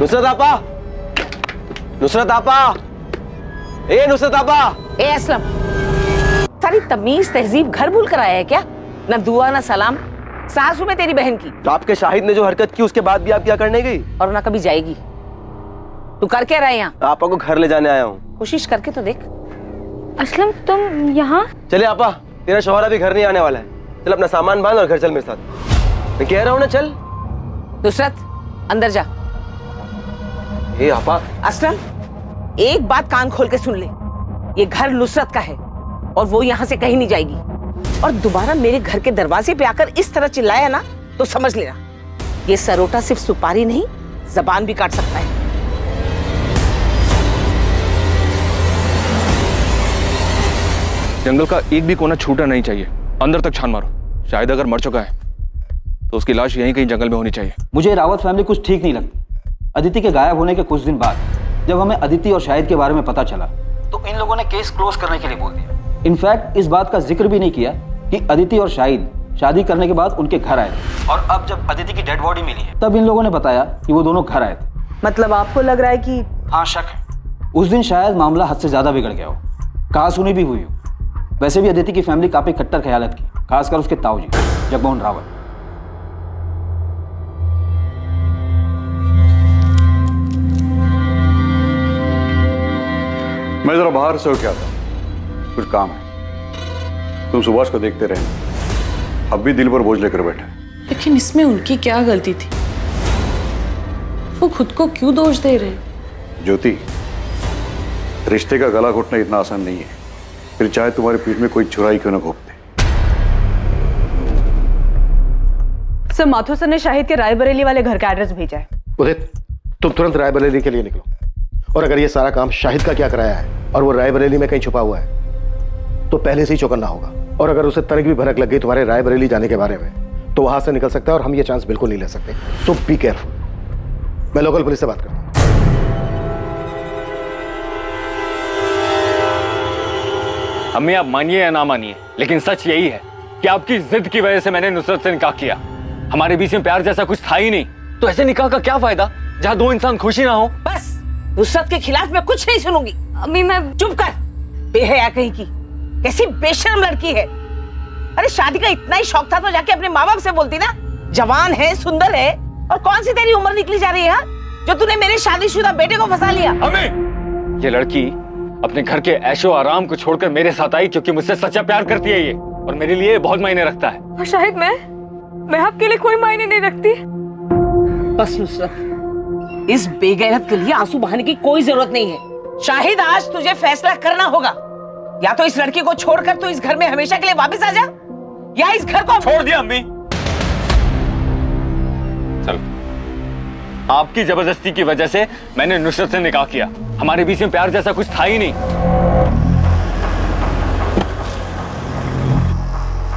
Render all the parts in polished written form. नुसरत आपा ए नुसरत आपा ए असलम, सारी तमीज तहजीब घर भूल कर आया है क्या? ना दुआ ना सलाम सासू में तेरी बहन की। तो आपके शाहिद ने जो हरकत की उसके बाद भी आप क्या करने गई? और ना कभी जाएगी। तू कर क्या रहा है यहाँ? आपा को घर ले जाने आया हूँ। कोशिश करके तो देख। असलम तुम यहाँ? चले आपा, तेरा शोहर अभी घर नहीं आने वाला है। चल अपना सामान बांध और घर चल मेरे साथ। मैं कह रहा हूँ ना चल। नुसरत अंदर जा। ए आपा। असलम एक बात कान खोल के सुन ले, ये घर नुसरत का है और वो यहाँ से कहीं नहीं जाएगी। और दोबारा मेरे घर के दरवाजे पे आकर इस तरह चिल्लाया ना तो समझ लेना ये सरोटा सिर्फ सुपारी नहीं जबान भी काट सकता है। जंगल का एक भी कोना छूटा नहीं चाहिए, अंदर तक छान मारो। शायद अगर मर चुका है तो उसकी लाश यहीं कहीं जंगल में होनी चाहिए। मुझे रावत फैमिली कुछ ठीक नहीं लगती। अदिति के गायब होने के कुछ दिन बाद जब हमें अदिति और शाहिद के बारे में पता चला तो इन लोगों ने केस क्लोज करने के लिए बोल दिया। इनफैक्ट इस बात का जिक्र भी नहीं किया कि अदिति और शाहिद शादी करने के बाद उनके घर आए थे। और अब जब अदिति की डेड बॉडी मिली है तब इन लोगों ने बताया कि वो दोनों घर आए थे। मतलब आपको लग रहा है कि हाँ शक है। उस दिन शायद मामला हद से ज्यादा बिगड़ गया हो, कहा सुनी भी हुई हो। वैसे भी अदिति की फैमिली काफी कट्टर ख्यालत की, खासकर उसके ताऊ जी जगमोहन रावत। मैं जरा बाहर से होके आता हूँ, कुछ काम है। तुम सुभाष को देखते रहे, अब भी दिल पर बोझ लेकर बैठे। लेकिन इसमें उनकी क्या गलती थी? वो खुद को क्यों दोष दे रहे? ज्योति, रिश्ते का गला घोटना इतना आसान नहीं है, फिर चाहे तुम्हारी पीठ में कोई छुराई क्यों ना घोंप दे। सर, माथुर सर ने शाहिद के राय बरेली वाले घर का एड्रेस भेजा है। उदित, तुम तुरंत राय बरेली के लिए निकलो। और अगर ये सारा काम शाहिद का क्या कराया है और वो राय बरेली में कहीं छुपा हुआ है तो पहले से ही चौकन्ना होगा। और अगर उसे तनिक भी भनक लग गई तुम्हारे राय बरेली जाने के बारे में तो वहां से निकल सकता है और हम ये चांस बिल्कुल नहीं ले सकते। So be careful. मैं लोकल पुलिस से बात करता हूँ। हमें आप मानिए या ना मानिए लेकिन सच यही है कि आपकी जिद की वजह से मैंने नुसरत से निकाह किया। हमारे बीच में प्यार जैसा कुछ था ही नहीं तो ऐसे निकाह का क्या फायदा जहाँ दो इंसान खुशी ना हो। बस नुसरत के खिलाफ मैं कुछ नहीं सुनूंगी। अम्मी मैं चुप कर। बेहया कहीं की, कैसी बेशर्म लड़की है। अरे शादी का इतना ही शौक था तो जाके अपने माँ बाप से बोलती ना। जवान है, सुंदर है और कौन सी तेरी उम्र निकली जा रही है हा? जो तूने मेरे शादीशुदा बेटे को फंसा लिया। अम्मी, ये लड़की अपने घर के ऐशो आराम को छोड़कर मेरे साथ आई क्योंकि मुझसे सच्चा प्यार करती है ये और मेरे लिए बहुत मायने रखता है। और शायद मैं आपके लिए कोई मायने नहीं रखती। बस नुसरत, इस बेगैरत के लिए आंसू बहाने की कोई जरूरत नहीं है। शाहिद, आज तुझे फैसला करना होगा, या तो इस लड़की को छोड़कर तू इस घर में हमेशा के लिए वापस आ जा या इस घर को छोड़ दिया। अम्मी चलो, आपकी जबरदस्ती की वजह से मैंने नुसरत से निकाह किया। हमारे बीच में प्यार जैसा कुछ था ही नहीं।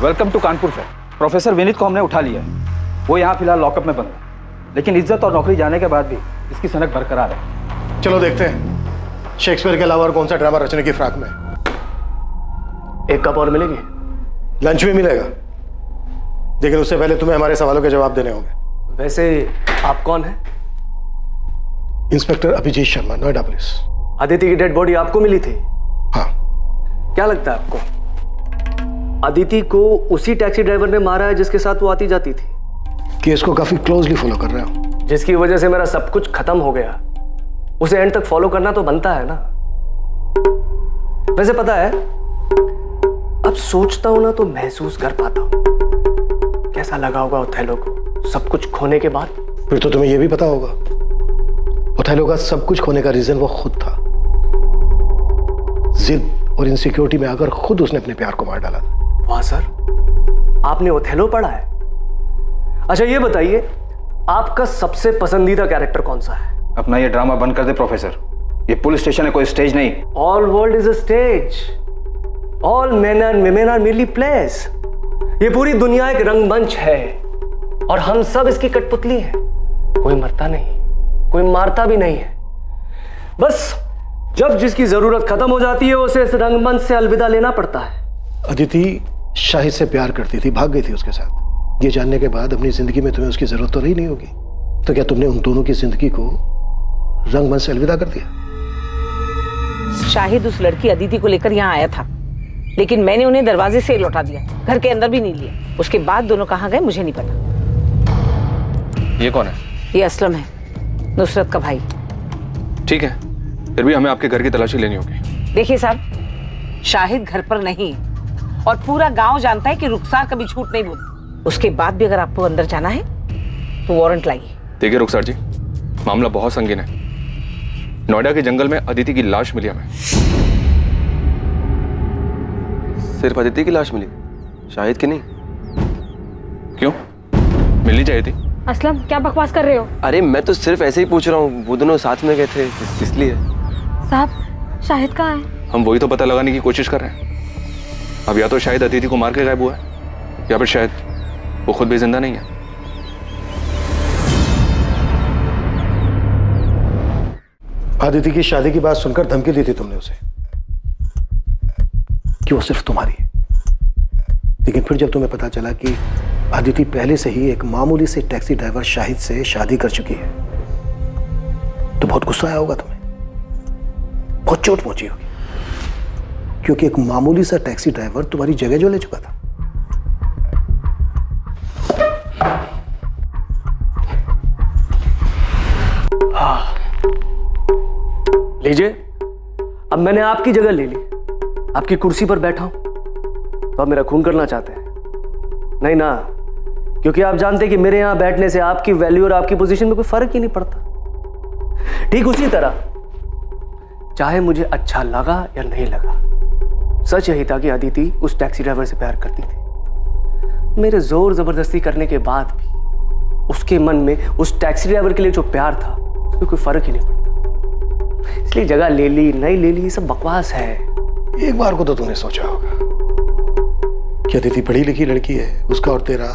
Welcome to Kanpur sir. Professor Vineet को हमने उठा लिया है, वो यहाँ फिलहाल लॉकअप में बंद है लेकिन इज्जत और नौकरी जाने के बाद भी इसकी सनक बरकरार है। चलो देखते हैं शेक्सपियर के अलावा और कौन सा ड्रामा रचने की फ्राक में। एक कप और मिलेगी? लंच में मिलेगा लेकिन उससे पहले तुम्हें हमारे सवालों के जवाब देने होंगे। वैसे आप कौन हैं? Inspector Abhijeet Sharma, Noida police. अदिति की डेड बॉडी आपको मिली थी? हाँ। क्या लगता है आपको अदिति को उसी टैक्सी ड्राइवर ने मारा है जिसके साथ वो आती जाती थी? केस को काफी क्लोजली फॉलो कर रहे हो जिसकी वजह से मेरा सब कुछ खत्म हो गया, उसे एंड तक फॉलो करना तो बनता है ना। वैसे पता है, अब सोचता हूं ना तो महसूस कर पाता हूं कैसा लगा होगा ओथेलो को सब कुछ खोने के बाद। फिर तो तुम्हें यह भी पता होगा ओथेलो का सब कुछ खोने का रीजन वो खुद था। जिद और इनसिक्योरिटी में आकर खुद उसने अपने प्यार को मार डाला था। वाह सर, आपने ओथेलो पढ़ा है? अच्छा ये बताइए, आपका सबसे पसंदीदा कैरेक्टर कौन सा है? अपना ये ड्रामा बंद कर दे प्रोफेसर, ये पुलिस स्टेशन है कोई स्टेज नहीं। All world is a stage, all men and women are merely players. ये पूरी दुनिया एक रंगमंच है और हम सब इसकी कठपुतली हैं। कोई मरता नहीं, कोई मारता भी नहीं है, बस जब जिसकी जरूरत खत्म हो जाती है उसे इस रंगमंच से अलविदा लेना पड़ता है। अदिति शाहिद से प्यार करती थी, भाग गई थी उसके साथ। ये जानने के बाद अपनी जिंदगी में तुम्हें उसकी जरूरत तो नहीं होगी, तो क्या तुमने उन दोनों की जिंदगी को रंगमंच से अलविदा कर दिया। शाहिद उस लड़की अदिति को लेकर यहाँ आया था, लेकिन मैंने उन्हें दरवाजे से लौटा दिया, घर के अंदर भी नहीं लिया। उसके बाद दोनों कहाँ गए मुझे नहीं पता। ये कौन है? ये असलम है, नुसरत का भाई। ठीक है, फिर भी हमें आपके घर की तलाशी लेनी होगी। देखिए साहब, शाहिद घर पर नहीं है और पूरा गांव जानता है कि रुखसार कभी झूठ नहीं बोलती। उसके बाद भी अगर आपको अंदर जाना है तो वारंट लाइए। देखिए रुखसार जी, मामला बहुत संगीन है। नोएडा के जंगल में अदिति की लाश मिली हमें। सिर्फ अदिति की लाश मिली, शाहिद की नहीं? क्यों, मिलनी चाहिए थी। असलम, क्या बकवास कर रहे हो? अरे मैं तो सिर्फ ऐसे ही पूछ रहा हूँ, वो दोनों साथ में गए थे इसलिए। साहब, शाहिद कहाँ है? हम वही तो पता लगाने की कोशिश कर रहे हैं। अब या तो शाहिद अदिति को मार के गायब हुआ है, या फिर शायद वो खुद भी जिंदा नहीं है। अदिति की शादी की बात सुनकर धमकी दी थी तुमने उसे कि वो सिर्फ तुम्हारी है, लेकिन फिर जब तुम्हें पता चला कि अदिति पहले से ही एक मामूली से टैक्सी ड्राइवर शाहिद से शादी कर चुकी है, तो बहुत गुस्सा आया होगा तुम्हें, बहुत चोट पहुंची होगी, क्योंकि एक मामूली सा टैक्सी ड्राइवर तुम्हारी जगह जो ले चुका था। लीजिए, अब मैंने आपकी जगह ले ली, आपकी कुर्सी पर बैठा हूं, तो आप मेरा खून करना चाहते हैं? नहीं ना, क्योंकि आप जानते हैं कि मेरे यहाँ बैठने से आपकी वैल्यू और आपकी पोजीशन में कोई फर्क ही नहीं पड़ता। ठीक उसी तरह चाहे मुझे अच्छा लगा या नहीं लगा, सच यही था कि अदिति उस टैक्सी ड्राइवर से प्यार करती थी। मेरे जोर जबरदस्ती करने के बाद भी उसके मन में उस टैक्सी ड्राइवर के लिए जो प्यार था उसमें कोई फर्क ही नहीं पड़ता। इसलिए जगह ले ली नहीं ले ली, ये सब बकवास है। एक बार को तो तुमने सोचा होगा कि अदिति पढ़ी लिखी लड़की है, उसका और तेरा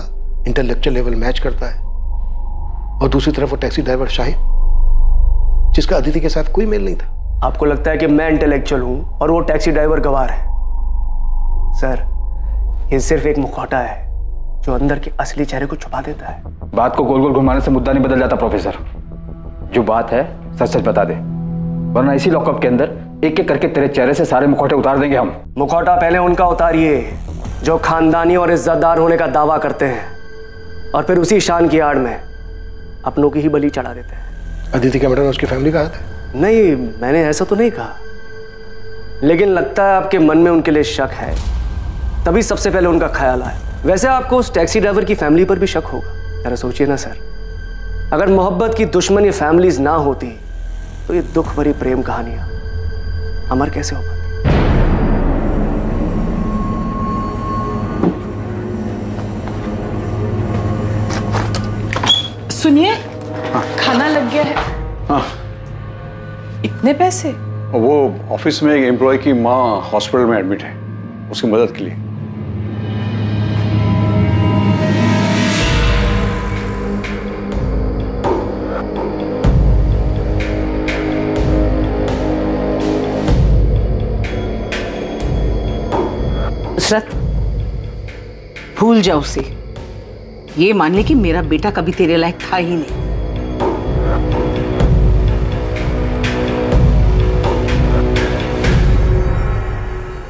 इंटेलेक्चुअल लेवल मैच करता है, और दूसरी तरफ वो टैक्सी ड्राइवर शाहिद, जिसका अदिति के साथ कोई मेल नहीं था। आपको लगता है कि मैं इंटेलेक्चुअल हूं और वो टैक्सी ड्राइवर गवार है? सर, ये सिर्फ एक मुखौटा है जो अंदर के असली चेहरे को छुपा देता है। बात को गोल गोल घुमाने से मुद्दा नहीं बदल जाता प्रोफेसर। जो बात है सच सच बता दे, वरना इसी लॉकअप के अंदर एक एक करके तेरे चेहरे से सारे मुखौटे उतार देंगे हम। मुखौटा पहले उनका उतारिए जो खानदानी और इज्जतदार होने का दावा करते हैं, और फिर उसी शान की आड़ में अपनों की ही बलि चढ़ा देते हैं। अदिति का मर्डर उसकी फैमिली का है? नहीं, मैंने ऐसा तो नहीं कहा, लेकिन लगता है आपके मन में उनके लिए शक है, तभी सबसे पहले उनका ख्याल आया। वैसे आपको उस टैक्सी ड्राइवर की फैमिली पर भी शक होगा, जरा सोचिए ना सर। अगर मोहब्बत की दुश्मन ये फैमिलीज ना होती तो ये दुख भरी प्रेम कहानियाँ अमर कैसे हो पाती? सुनिए, खाना लग गया है। इतने पैसे? वो ऑफिस में एक एम्प्लॉय की माँ हॉस्पिटल में एडमिट है, उसकी मदद के लिए। नुसरत, भूल जाओ उसे, ये मान ले कि मेरा बेटा कभी तेरे लायक था ही नहीं।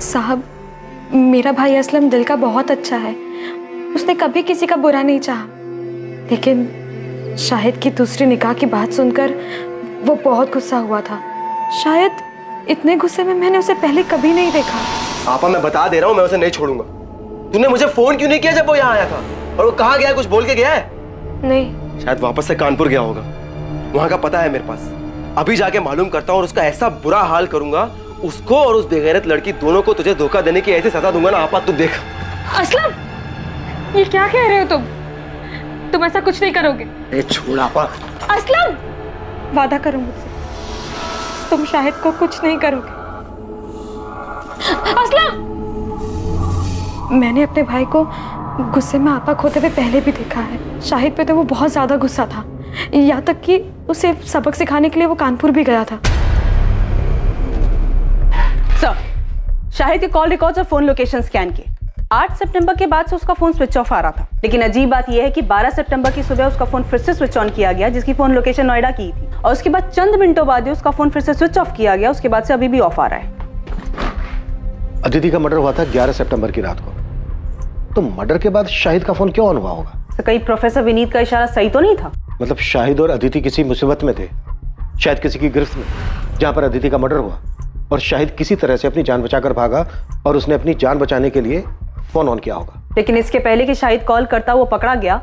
साहब, मेरा भाई असलम दिल का बहुत अच्छा है, उसने कभी किसी का बुरा नहीं चाहा, लेकिन शाहिद की दूसरी निकाह की बात सुनकर वो बहुत गुस्सा हुआ था। शायद इतने गुस्से में मैंने उसे पहले कभी नहीं देखा। आपा, मैं बता दे रहा हूँ, मैं उसे नहीं छोड़ूंगा। तूने मुझे फोन क्यों नहीं किया जब वो यहाँ आया था? और वो कहाँ गया है? कुछ बोल के गया है? नहीं। शायद वापस से कानपुर गया होगा, वहाँ का पता है मेरे पास। अभी जाके मालूम करता हूँ और उसका ऐसा बुरा हाल करूंगा, उसको और उस बेगैरत लड़की दोनों को तुझे धोखा देने की ऐसी सजा दूंगा ना आपा, तू देख। असलम, ये क्या कह रहे हो तुम ऐसा कुछ नहीं करोगे। अरे छोड़ आपा। असलम, वादा करो मुझसे, तुम शाहिद को कुछ नहीं करोगे। असलम, मैंने अपने भाई को गुस्से में आपा खोते हुए पहले भी देखा है। शाहिद पे तो वो बहुत ज़्यादा गुस्सा था, यहाँ तक कि उसे सबक सिखाने के लिए वो कानपुर भी गया था। सर, शाहिद के कॉल रिकॉर्ड्स और फोन लोकेशन स्कैन किए, 8 सितंबर के बाद से उसका फोन स्विच ऑफ आ रहा था, लेकिन अजीब बात यह है कि 12 सितंबर की सुबह उसका फोन फिर से स्विच ऑन किया गया, जिसकी फोन लोकेशन नोएडा की थी, और उसके बाद चंद मिनटों बाद उसका फोन फिर से स्विच ऑफ किया गया, उसके बाद से अभी भी ऑफ आ रहा है। अदिति का मर्डर हुआ था 11 सितंबर की रात को, तो मर्डर के बाद शाहिद का फोन क्यों ऑन हुआ होगा? तो कहीं प्रोफेसर विनीत का इशारा सही तो नहीं था? मतलब शाहिद और अदिति किसी मुसीबत में थे, शायद किसी की गिरफ्त में, जहां पर अदिति का मर्डर हुआ, और शाहिद किसी तरह से अपनी जान बचाकर भागा और उसने अपनी जान बचाने के लिए फोन ऑन किया होगा। लेकिन इसके पहले कि शाहिद कॉल करता वो पकड़ा गया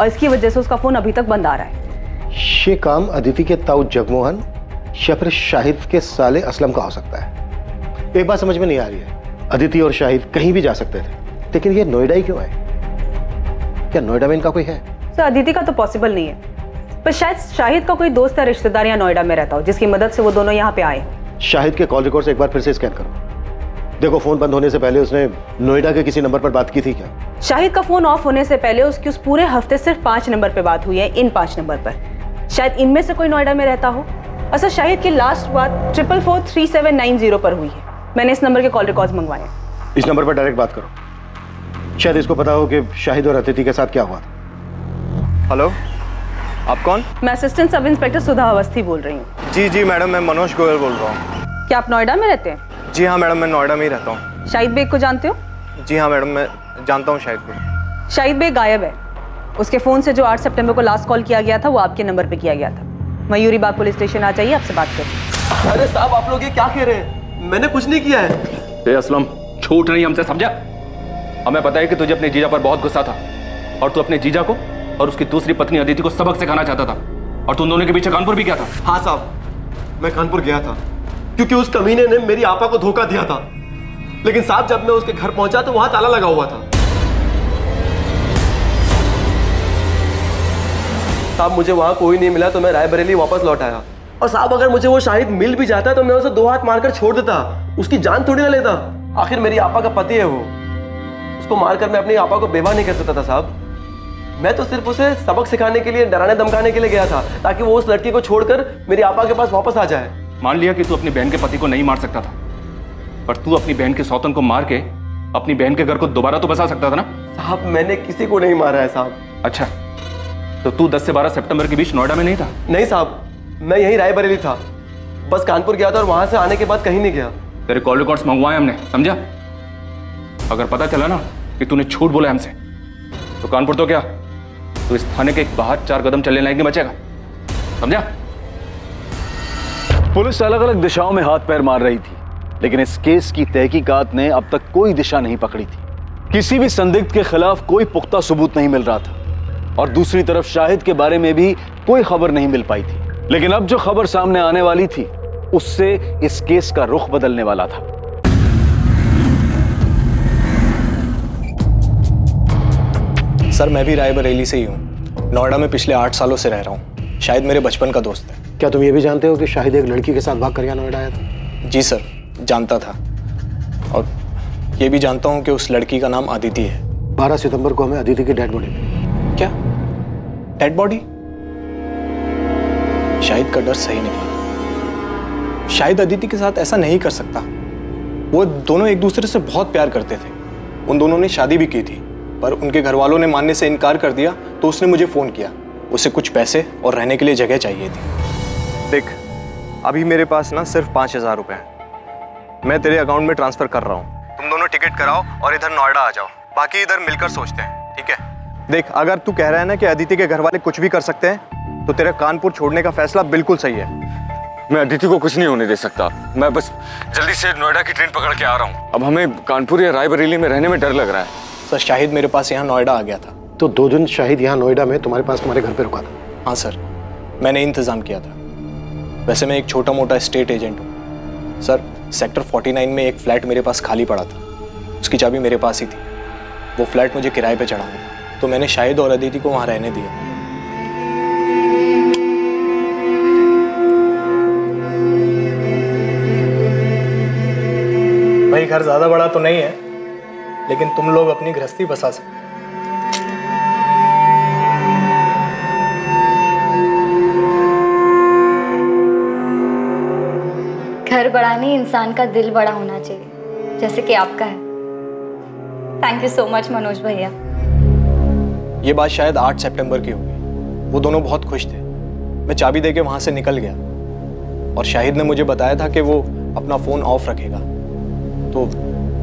और इसकी वजह से उसका फोन अभी तक बंद आ रहा है। ये काम अदिति के ताऊ जगमोहन या फिर शाहिद के साले असलम का हो सकता है। एक बात समझ में नहीं आ रही है, अदिति और शाहिद कहीं भी जा सकते थे, लेकिन ये नोएडा ही क्यों है? क्या नोएडा में इनका कोई है? सर अदिति का तो पॉसिबल नहीं है, पर शायद शाहिद का कोई दोस्त या रिश्तेदार यहाँ नोएडा में रहता हो, जिसकी मदद से वो दोनों यहाँ पे आए। शाहिद के कॉल रिकॉर्ड्स एक बार फिर से स्कैन करो, देखो फोन बंद होने से पहले उसने नोएडा के किसी नंबर पर बात की थी क्या? शाहिद का फोन ऑफ होने से पहले उसकी उस पूरे हफ्ते सिर्फ 5 नंबर पे बात हुई है, इन 5 नंबर पर। शायद इनमें से कोई नोएडा में रहता हो। असल शाहिद की लास्ट बात 44439790 पर हुई है। मैंने इस नंबर के कॉल रिकॉर्ड्स मंगवाए, इस नंबर पर डायरेक्ट बात करो, शायद इसको पता हो कि शाहिद और अदिति के साथ क्या हुआ था। हेलो, आप कौन? मैं असिस्टेंट सब इंस्पेक्टर सुधा हवस्थी बोल रही हूँ। जी जी मैडम, मैं मनोज गोयल बोल रहा हूँ। क्या आप नोएडा में रहते हैं? जी हाँ मैडम, मैं नोएडा में ही रहता हूँ। शाहिद बेग को जानते हो? जी हाँ मैडम, मैं जानता हूँ शाहिद बेग। शाहिद बेग गायब है। उसके फ़ोन से जो 8 सितंबर को लास्ट कॉल किया गया था वो आपके नंबर पर किया गया था। मयूरी बाग पुलिस स्टेशन आ जाइए, आपसे बात करें। अरे साहब आप लोग ये क्या कह रहे हैं, मैंने कुछ नहीं किया है। असलम छूट रही हमसे, समझा? हमें पता है कि तुझे अपने जीजा पर बहुत गुस्सा था और तू अपने जीजा को और उसकी दूसरी पत्नी अदिति को सबक सिखाना चाहता था, और तुम दोनों के पीछे कानपुर भी गया था। हाँ साहब, मैं कानपुर गया था क्योंकि उस कमीने ने मेरी आपा को धोखा दिया था, लेकिन साहब जब मैं उसके घर पहुंचा तो वहां ताला लगा हुआ था। साहब मुझे वहां कोई नहीं मिला तो मैं राय बरेली वापस लौट आया, और साहब अगर मुझे वो शाहिद मिल भी जाता तो मैं उसे 2 हाथ मारकर छोड़ देता, उसकी जान थोड़ी ना लेता। आखिर मेरी आपा का पति है वो, उसको मारकर मैं अपनी आपा को बेवा नहीं कर सकता था साहब। मैं तो सिर्फ उसे सबक सिखाने के लिए, डराने धमकाने के लिए गया था, ताकि वो उस लड़की को छोड़कर मेरी आपा के पास वापस आ जाए। मान लिया कि तू अपनी बहन के पति को नहीं मार सकता था, पर तू अपनी बहन के सौतन को मार के अपनी बहन के घर को दोबारा तो बसा सकता था ना? साहब मैंने किसी को नहीं मारा है साहब। अच्छा, तो तू 10 से 12 सितंबर के बीच नोएडा में नहीं था? नहीं साहब, मैं यही राय बरेली था, बस कानपुर गया था और वहां से आने के बाद कहीं नहीं गया। तेरे कॉल रिकॉर्ड्स मंगवाए हमने, समझा? अगर पता चला ना कि तूने झूठ बोला हमसे, तो कानपुर तो क्या, तो इस थाने के बाहर 4 कदम चलने लायक नहीं बचेगा, समझा? पुलिस अलग अलग दिशाओं में हाथ पैर मार रही थी, लेकिन इस केस की तहकीकात ने अब तक कोई दिशा नहीं पकड़ी थी। किसी भी संदिग्ध के खिलाफ कोई पुख्ता सबूत नहीं मिल रहा था, और दूसरी तरफ शाहिद के बारे में भी कोई खबर नहीं मिल पाई थी। लेकिन अब जो खबर सामने आने वाली थी उससे इस केस का रुख बदलने वाला था। सर मैं भी राय बरेली से ही हूँ, नोएडा में पिछले 8 सालों से रह रहा हूँ। शाहिद मेरे बचपन का दोस्त है। क्या तुम ये भी जानते हो कि शाहिद एक लड़की के साथ भाग कर यहाँ नोएडा आया था? जी सर जानता था, और ये भी जानता हूँ कि उस लड़की का नाम अदिति है। 12 सितंबर को हमें अदिति की डेड बॉडी। क्या डेड बॉडी? शाहिद का डर सही निकला, शाहिद अदिति के साथ ऐसा नहीं कर सकता। वो दोनों एक दूसरे से बहुत प्यार करते थे, उन दोनों ने शादी भी की थी, पर उनके घर वालों ने मानने से इनकार कर दिया, तो उसने मुझे फ़ोन किया। उसे कुछ पैसे और रहने के लिए जगह चाहिए थी। देख अभी मेरे पास ना सिर्फ 5000 रुपये हैं, मैं तेरे अकाउंट में ट्रांसफ़र कर रहा हूँ। तुम दोनों टिकट कराओ और इधर नोएडा आ जाओ, बाकी इधर मिलकर सोचते हैं, ठीक है? देख अगर तू कह रहा है ना कि अदिति के घर वाले कुछ भी कर सकते हैं, तो तेरा कानपुर छोड़ने का फैसला बिल्कुल सही है। मैं अदिति को कुछ नहीं होने दे सकता, मैं बस जल्दी से नोएडा की ट्रेन पकड़ के आ रहा हूँ। अब हमें कानपुर या राय बरेली में रहने में डर लग रहा है। सर शाहिद मेरे पास यहाँ नोएडा आ गया था। तो 2 दिन शाहिद यहाँ नोएडा में तुम्हारे पास तुम्हारे घर पे रुका था? हाँ सर मैंने इंतज़ाम किया था। वैसे मैं एक छोटा मोटा स्टेट एजेंट हूँ सर। सेक्टर 49 में एक फ़्लैट मेरे पास खाली पड़ा था, उसकी चाबी मेरे पास ही थी। वो फ्लैट मुझे किराए पे चढ़ा हुआ, तो मैंने शाहिद और अदिति को वहाँ रहने दिया। भाई घर ज़्यादा बड़ा तो नहीं है, लेकिन तुम लोग अपनी गृहस्थी बसा सकते हो। घर बड़ा नहीं, इंसान का दिल बड़ा होना चाहिए, जैसे कि आपका है। Thank you so much Manoj भैया। ये बात शायद 8 सितंबर की होगी। वो दोनों बहुत खुश थे। मैं चाबी देके वहाँ से निकल गया और शाहिद ने मुझे बताया था कि वो अपना फ़ोन ऑफ रखेगा, तो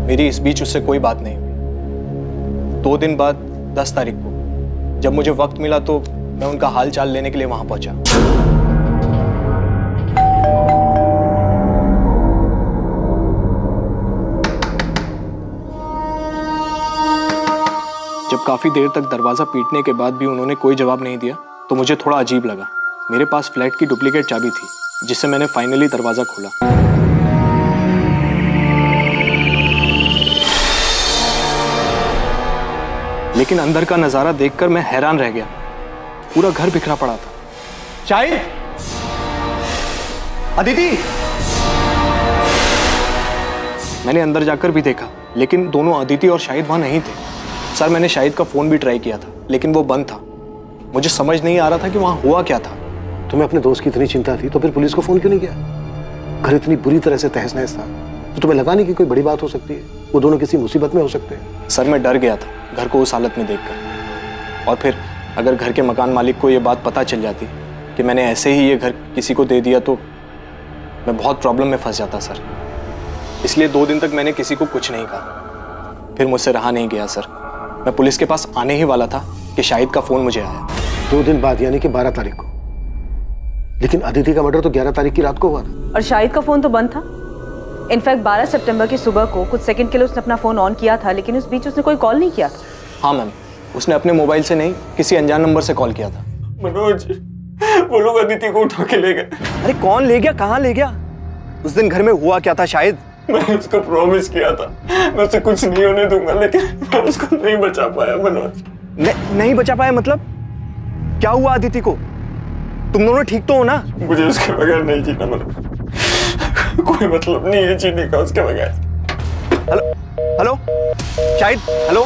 मेरी इस बीच उससे कोई बात नहीं हुई। 2 दिन बाद 10 तारीख को जब मुझे वक्त मिला तो मैं उनका हाल चाल लेने के लिए वहाँ पहुँचा। जब काफ़ी देर तक दरवाज़ा पीटने के बाद भी उन्होंने कोई जवाब नहीं दिया तो मुझे थोड़ा अजीब लगा। मेरे पास फ्लैट की डुप्लीकेट चाबी थी जिससे मैंने फाइनली दरवाज़ा खोला। लेकिन अंदर का नज़ारा देखकर मैं हैरान रह गया। पूरा घर बिखरा पड़ा था। शाहिद! अदिति! मैंने अंदर जाकर भी देखा लेकिन दोनों अदिति और शाहिद वहाँ नहीं थे। सर, मैंने शाहिद का फ़ोन भी ट्राई किया था लेकिन वो बंद था। मुझे समझ नहीं आ रहा था कि वहाँ हुआ क्या था। तुम्हें अपने दोस्त की इतनी चिंता थी तो फिर पुलिस को फ़ोन क्यों नहीं किया? घर इतनी बुरी तरह से तहस नहस था तो तुम्हें लगा नहीं कि कोई बड़ी बात हो सकती है। वो दोनों किसी मुसीबत में हो सकते हैं। सर, मैं डर गया था घर को उस हालत में देखकर। और फिर अगर घर के मकान मालिक को ये बात पता चल जाती कि मैंने ऐसे ही ये घर किसी को दे दिया तो मैं बहुत प्रॉब्लम में फंस जाता सर। इसलिए 2 दिन तक मैंने किसी को कुछ नहीं कहा। फिर मुझसे रहा नहीं गया सर। मैं पुलिस के पास आने ही वाला था कि शाहिद का फोन मुझे आया। 2 दिन बाद यानी कि 12 तारीख को। लेकिन अदिति का मर्डर तो 11 तारीख की रात को हुआ था और शाहिद का फोन तो बंद था। इनफैक्ट 12 सितंबर की सुबह को कुछ सेकंड के लिए उसने अपना फोन ऑन किया था लेकिन उस बीच उसने कोई कॉल नहीं किया था। हाँ मैम, उसने अपने मोबाइल से नहीं किसी अनजान नंबर से कॉल किया था। मनोज, वो लोग अदिति को उठा के ले गए। अरे कौन ले गया, कहाँ ले गया? उस दिन घर में हुआ क्या था शाहिद? मैंने उसको प्रॉमिस किया था मैं उसे कुछ नहीं होने दूंगा लेकिन मैं उसको नहीं बचा पाया मनोज। नहीं बचा पाया मतलब? क्या हुआ अदिति को? तुम दोनों ठीक तो हो ना? मुझे उसके बगैर नहीं जीना मनोज। कोई मतलब नहीं है जीने का उसके बगैर। Hello hello Shahid, hello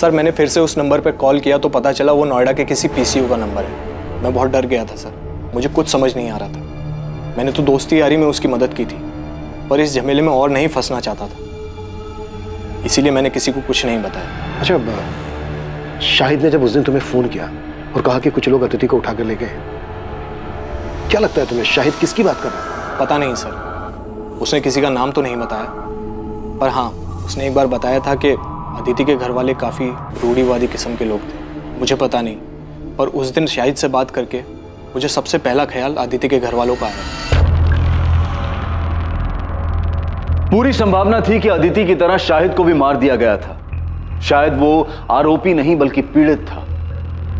sir. मैंने फिर से उस नंबर पर कॉल किया तो पता चला वो नोएडा के किसी PCU का नंबर है। मैं बहुत डर गया था सर। मुझे कुछ समझ नहीं आ रहा था। मैंने तो दोस्ती यारी में उसकी मदद की थी पर इस झमेले में और नहीं फंसना चाहता था, इसीलिए मैंने किसी को कुछ नहीं बताया। अच्छा, शाहिद ने जब उस दिन तुम्हें फोन किया और कहा कि कुछ लोग अदिति को उठाकर ले गए, क्या लगता है तुम्हें शाहिद किसकी बात कर रहा है? पता नहीं सर, उसने किसी का नाम तो नहीं बताया पर हाँ, उसने एक बार बताया था कि अदिति के घर वाले काफ़ी रूढ़ीवादी किस्म के लोग थे। मुझे पता नहीं पर उस दिन शाहिद से बात करके मुझे सबसे पहला ख्याल अदिति के घर वालों का आया। पूरी संभावना थी कि अदिति की तरह शाहिद को भी मार दिया गया था। शायद वो आरोपी नहीं बल्कि पीड़ित था।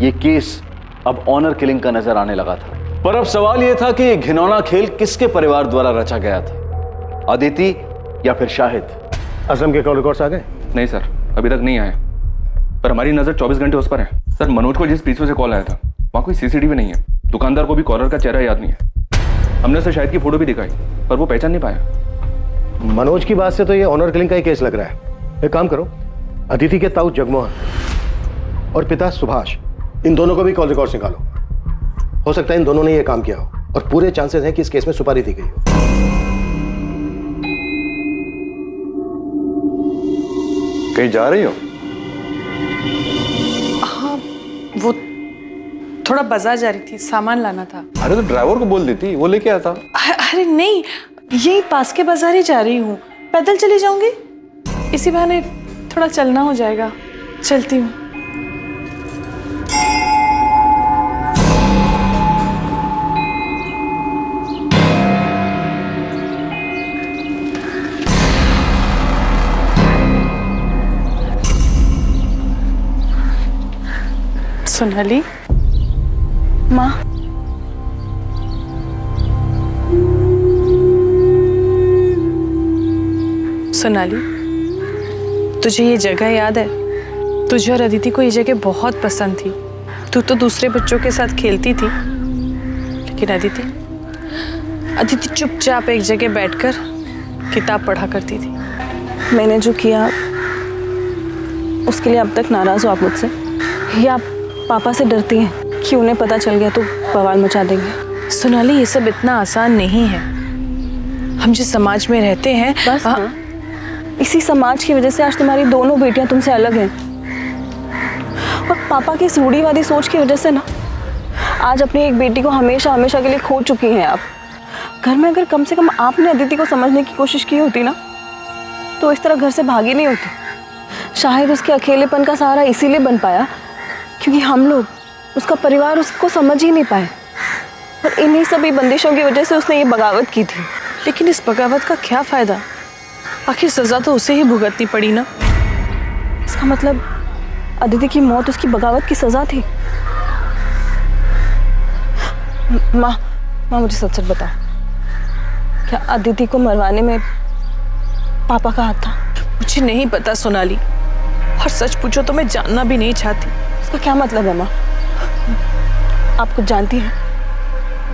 ये केस अब ऑनर किलिंग का नजर आने लगा था। पर अब सवाल यह था कि ये घिनौना खेल किसके परिवार द्वारा रचा गया था, अदिति या फिर शाहिद? असलम के कॉल रिकॉर्ड्स आ गए? नहीं सर, अभी तक नहीं आए पर हमारी नजर 24 घंटे उस पर है। सर, मनोज को जिस पीसीओ से कॉल आया था वहां कोई CCTV नहीं है। दुकानदार को भी कॉलर का चेहरा याद नहीं है। हमने उसे शाहिद की फोटो भी दिखाई पर वो पहचान नहीं पाया। मनोज की बात से तो ये ऑनर किलिंग का ही केस लग रहा है। एक काम करो, अदिति के ताऊ जगमोहन और पिता सुभाष, इन दोनों को भी कॉल रिकॉर्ड निकालो। हो सकता है इन दोनों ने ये काम किया हो और पूरे चांसेस हैं कि इस केस में सुपारी दी गई हो। कहीं जा रही हो? हाँ, वो थोड़ा बाजार जा रही थी, सामान लाना था। अरे तो ड्राइवर को बोल देती, वो लेके आता। अरे नहीं, यही पास के बाजार ही जा रही हूँ, पैदल चली जाऊंगी, इसी बहाने थोड़ा चलना हो जाएगा। चलती हूँ। सोनाली माँ, सोनाली, तुझे ये जगह याद है? तुझे और अदिति को ये जगह बहुत पसंद थी। तू तो दूसरे बच्चों के साथ खेलती थी लेकिन अदिति चुपचाप एक जगह बैठकर किताब पढ़ा करती थी। मैंने जो किया उसके लिए अब तक नाराज़ हो आप मुझसे, या आप पापा से डरती हैं कि उन्हें पता चल गया तो बवाल मचा देंगे? सोनाली, ये सब इतना आसान नहीं है। हम जिस समाज में रहते हैं। बस इसी समाज की वजह से आज तुम्हारी दोनों बेटियां तुमसे अलग हैं और पापा की इस रूढ़ीवादी सोच की वजह से ना आज अपनी एक बेटी को हमेशा हमेशा के लिए खो चुकी हैं आप। घर में अगर कम से कम आपने अदिति को समझने की कोशिश की होती ना तो इस तरह घर से भागी नहीं होती। शायद उसके अकेलेपन का सहारा इसीलिए बन पाया क्योंकि हम लोग उसका परिवार उसको समझ ही नहीं पाए और इन्हीं सभी बंदिशों की वजह से उसने ये बगावत की थी। लेकिन इस बगावत का क्या फ़ायदा, आखिर सज़ा तो उसे ही भुगतनी पड़ी ना। इसका मतलब अदिति की मौत उसकी बगावत की सज़ा थी। माँ मुझे सच सच बताओ, क्या अदिति को मरवाने में पापा का हाथ था? मुझे नहीं पता सोनाली, और सच पूछो तो मैं जानना भी नहीं चाहती। इसका क्या मतलब है माँ? आप कुछ जानती हैं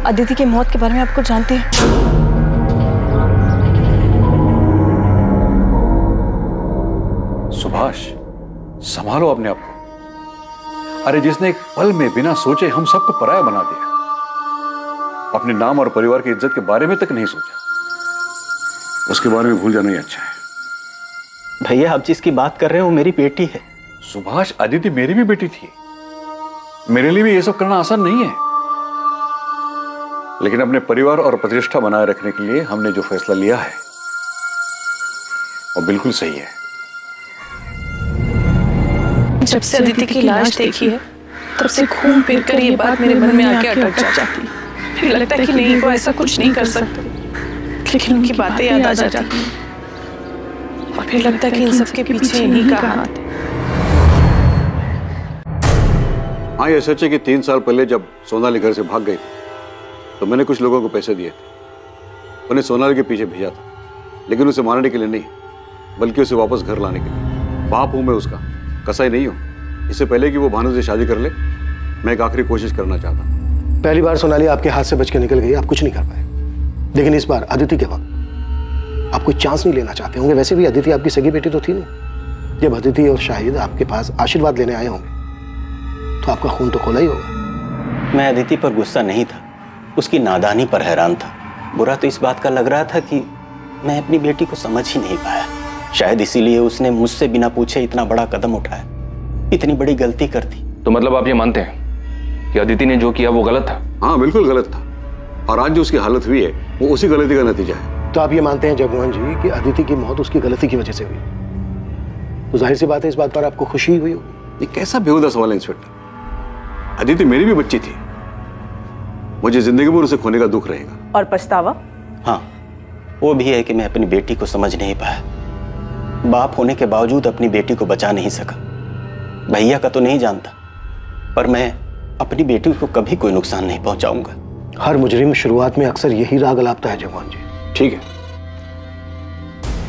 अदिति की मौत के बारे में? आप कुछ जानती हैं? सुभाष, संभालो अपने आप को। अरे जिसने एक पल में बिना सोचे हम सबको पराया बना दिया, अपने नाम और परिवार की इज्जत के बारे में तक नहीं सोचा, उसके बारे में भूल जाना ही अच्छा है। भैया आप जिसकी बात कर रहे हो मेरी बेटी है। सुभाष, अदिति मेरी भी बेटी थी, मेरे लिए भी ये सब करना आसान नहीं है, लेकिन अपने परिवार और प्रतिष्ठा बनाए रखने के लिए हमने जो फैसला लिया है वो बिल्कुल सही है। जब से अदिति की लाश देखी है तब से घूम फिर कर ये बात मेरे मन में आके अटक जाती है। फिर लगता है कि नहीं वो ऐसा कुछ नहीं कर सकते, लेकिन उनकी बातें याद आ जाती हैं और फिर लगता है कि इन सब के पीछे इन्हीं का हाथ है। हाँ, ये सच है कि 3 साल पहले जब सोनाली घर से भाग गई तो मैंने कुछ लोगों को पैसे दिए थे, उन्हें सोनाली के पीछे भेजा था, लेकिन उसे मारने के लिए नहीं बल्कि उसे वापस घर लाने के लिए। बाप हूँ मैं उसका, कसाई नहीं हूँ। इससे पहले कि वो भानु से शादी कर ले मैं एक आखिरी कोशिश करना चाहता हूँ। पहली बार सोनाली आपके हाथ से बच के निकल गई, आप कुछ नहीं कर पाए, लेकिन इस बार अदिति के वक्त आप कोई चांस नहीं लेना चाहते होंगे। वैसे भी अदिति आपकी सगी बेटी तो थी नहीं, जब अदिति और शाहिद आपके पास आशीर्वाद लेने आए होंगे तो आपका खून तो खोला ही होगा। मैं अदिति पर गुस्सा नहीं था, उसकी नादानी पर हैरान था। बुरा तो इस बात का लग रहा था कि मैं अपनी बेटी को समझ ही नहीं पाया, शायद इसीलिए उसने मुझसे बिना पूछे इतना बड़ा कदम उठाया, इतनी बड़ी गलती कर दी। तो मतलब आप ये मानते हैं कि अदिति ने जो किया वो गलत था? हाँ बिल्कुल गलत था, और आज जो उसकी हालत हुई है वो उसी गलती का नतीजा है। तो आप ये मानते हैं जगमोहन जी कि अदिति की मौत उसकी गलती की वजह से हुई? तो जाहिर सी बात है इस बात पर आपको खुशी हुई होगी। ये कैसा बेहुदा सवाल है इंस्पेक्टर, अदिति मेरी भी बच्ची थी, मुझे जिंदगी भर उसे खोने का दुख रहेगा। और पछतावा? हाँ वो भी है कि मैं अपनी बेटी को समझ नहीं पाया, बाप होने के बावजूद अपनी बेटी को बचा नहीं सका। भैया का तो नहीं जानता, पर मैं अपनी बेटी को कभी कोई नुकसान नहीं पहुंचाऊंगा। हर मुजरिम शुरुआत में अक्सर यही राग लापता है जगमोहन जी। ठीक है,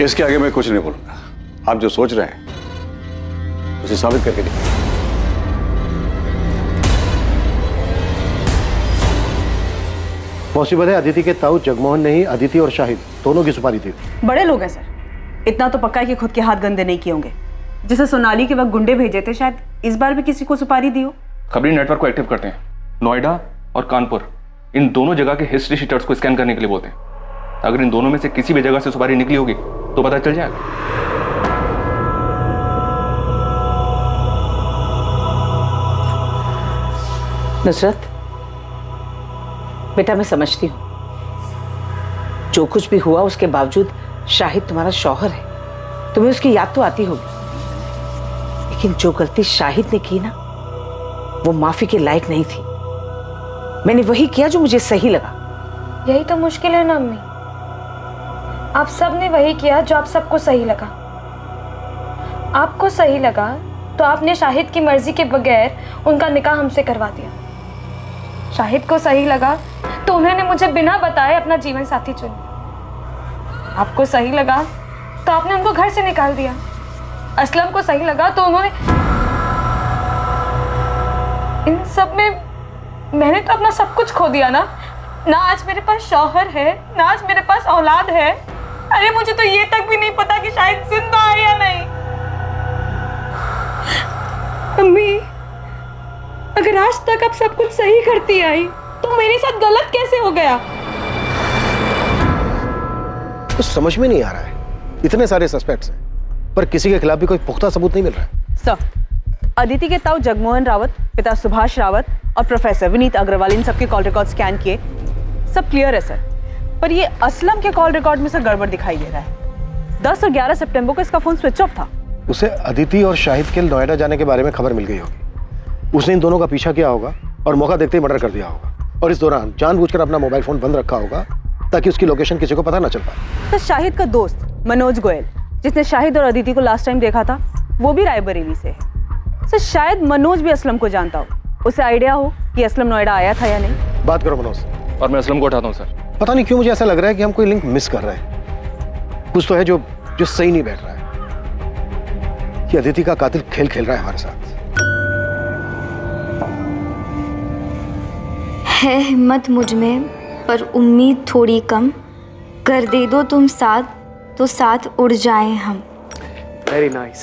इसके आगे मैं कुछ नहीं बोलूंगा। आप जो सोच रहे हैं उसे साबित करके दिखाएं। पॉसिबल है अदिति के ताऊ जगमोहन ने ही अदिति और शाहिद दोनों की सुपारी थी। बड़े लोग हैं सर, इतना तो पक्का है कि खुद के हाथ गंदे नहीं किए होंगे। जैसे सोनाली के वक्त गुंडे भेजे थे, शायद इस बार भी किसी को सुपारी दी हो। खबरी नेटवर्क को एक्टिव करते हैं, नोएडा और कानपुर इन दोनों जगह के हिस्ट्री शीटर्स को स्कैन करने के लिए बोलते हैं। अगर इन दोनों में से किसी भी जगह से सुपारी निकली होगी तो पता चल जाएगा। नुसरत बेटा, मैं समझती हूँ जो कुछ भी हुआ उसके बावजूद शाहिद तुम्हारा शौहर है, तुम्हें उसकी याद तो आती होगी, लेकिन जो गलती शाहिद ने की ना वो माफी के लायक नहीं थी। मैंने वही किया जो मुझे सही लगा। यही तो मुश्किल है ना अम्मी, आप सब ने वही किया जो आप सबको सही लगा। आपको सही लगा तो आपने शाहिद की मर्जी के बगैर उनका निकाह हमसे करवा दिया, शाहिद को सही लगा तो उन्होंने मुझे बिना बताए अपना जीवन साथी चुन लिया, आपको सही लगा तो आपने उनको घर से निकाल दिया, असलम को सही लगा तो उन्होंने इन सब में मैंने तो अपना सब कुछ खो दिया ना। ना आज मेरे पास शौहर है, ना आज मेरे पास औलाद है, अरे मुझे तो ये तक भी नहीं पता कि शायद जिंदा है या नहीं। अम्मी अगर आज तक आप सब कुछ सही करती आई तो मेरे साथ गलत कैसे हो गया? तो समझ में नहीं आ रहा है, इतने सारे सस्पेक्ट्स हैं, पर किसी के खिलाफ भी कोई पुख्ता सबूत नहीं मिल रहा है। सर, अदिति के ताऊ जगमोहन रावत, पिता सुभाष रावत और प्रोफेसर विनीत अग्रवाल, इन सबके कॉल रिकॉर्ड स्कैन किए, सब क्लियर है सर। पर ये असलम के कॉल रिकॉर्ड में सर गड़बड़ दिखाई दे रहा है। 10 और 11 सितंबर को इसका फोन स्विच ऑफ था। उसे अदिति और शाहिद के नोएडा जाने के बारे में खबर मिल गई होगी। उसने इन दोनों का पीछा किया होगा और मौका देखते ही मर्डर कर दिया होगा, और इस दौरान जानबूझकर अपना मोबाइल फोन बंद रखा होगा ताकि उसकी लोकेशन किसी को पता ना चल पाए। तो शाहिद का दोस्त मनोज गोयल, जिसने शाहिद और अदिति को लास्ट टाइम देखा था, वो भी राय बरेली से है। सर, शायद मनोज भी असलम को जानता हो, उसे आइडिया हो कि असलम नोएडा आया था या नहीं। बात करो मनोज से, और मैं असलम को उठाता हूँ। सर, पता नहीं क्यों मुझे ऐसा लग रहा है कि हम कोई लिंक मिस कर रहे हैं। कुछ तो है जो सही नहीं बैठ रहा है। कि अदिति का कातिल खेल खेल रहा है हमारे साथ। है हिम्मत मुझ में पर उम्मीद थोड़ी कम, कर दे दो तुम साथ तो साथ उड़ जाएं हम। Very nice,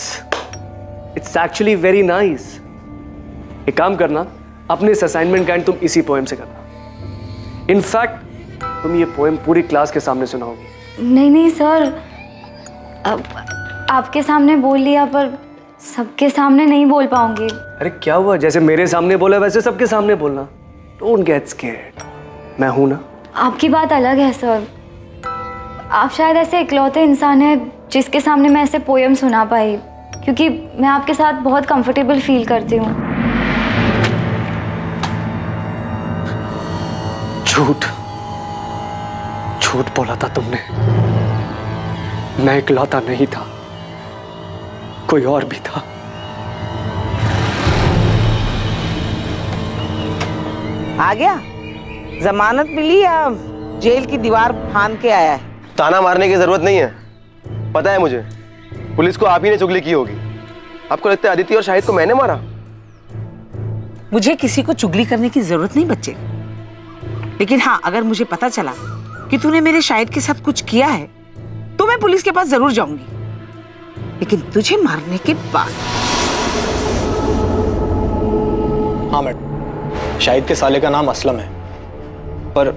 it's actually very nice. एक काम करना, अपने इस असाइनमेंट का एंड तुम इसी पोएम से करना। इनफैक्ट तुम ये पोएम पूरी क्लास के सामने सुनाओगी। नहीं नहीं सर, आपके सामने बोल लिया पर सबके सामने नहीं बोल पाऊंगी। अरे क्या हुआ, जैसे मेरे सामने बोला वैसे सबके सामने बोलना। Don't get scared. मैं हूं ना। आपकी बात अलग है सर, आप शायद ऐसे इकलौते इंसान हैं जिसके सामने मैं ऐसे पोएम सुना पाई, क्योंकि मैं आपके साथ बहुत कंफर्टेबल फील करती हूँ। झूठ झूठ बोला था तुमने, मैं इकलौता नहीं था, कोई और भी था। आ गया, जमानत मिली या जेल की दीवार फान के आया है? ताना मारने की जरूरत नहीं है, पता है मुझे पुलिस को आप ही ने चुगली की होगी। आपको लगता है अदिति और शाहिद को मैंने मारा? मुझे किसी को चुगली करने की जरूरत नहीं बच्चे, लेकिन हाँ, अगर मुझे पता चला कि तूने मेरे शाहिद के साथ कुछ किया है तो मैं पुलिस के पास जरूर जाऊंगी, लेकिन तुझे मारने के बाद। हाँ मैडम, शाहिद के साले का नाम असलम है, पर